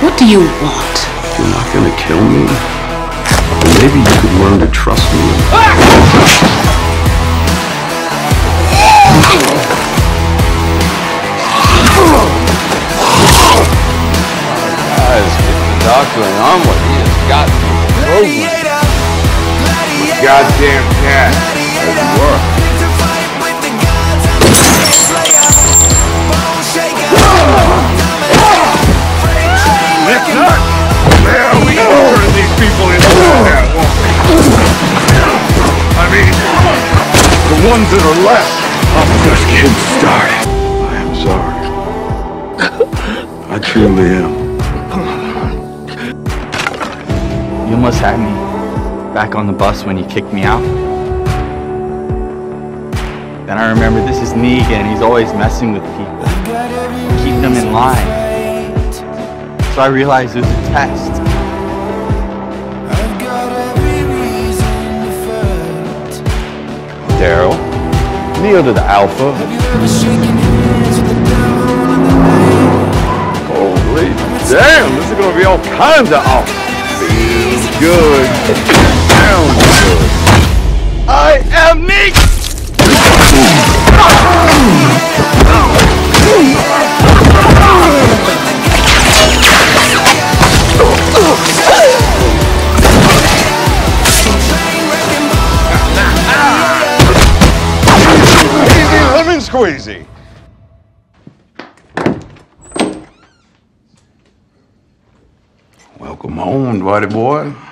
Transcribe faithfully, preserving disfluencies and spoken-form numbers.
What do you want? You're not gonna kill me? Well, maybe you could learn to trust me. Guys, get the doc going on what he has got to be programmed. Goddamn cat. Doesn't work. The ones that are left are just getting started. I am sorry. I truly am. You almost had me back on the bus when you kicked me out. Then I remember this is Negan. He's always messing with people, keep them in line. So I realized it was a test. Daryl, kneel to the Alpha. Holy damn, this is gonna be all kinds of awesome. Feels good, it sounds good. I am me! Squeezy. Welcome home, Dwighty boy.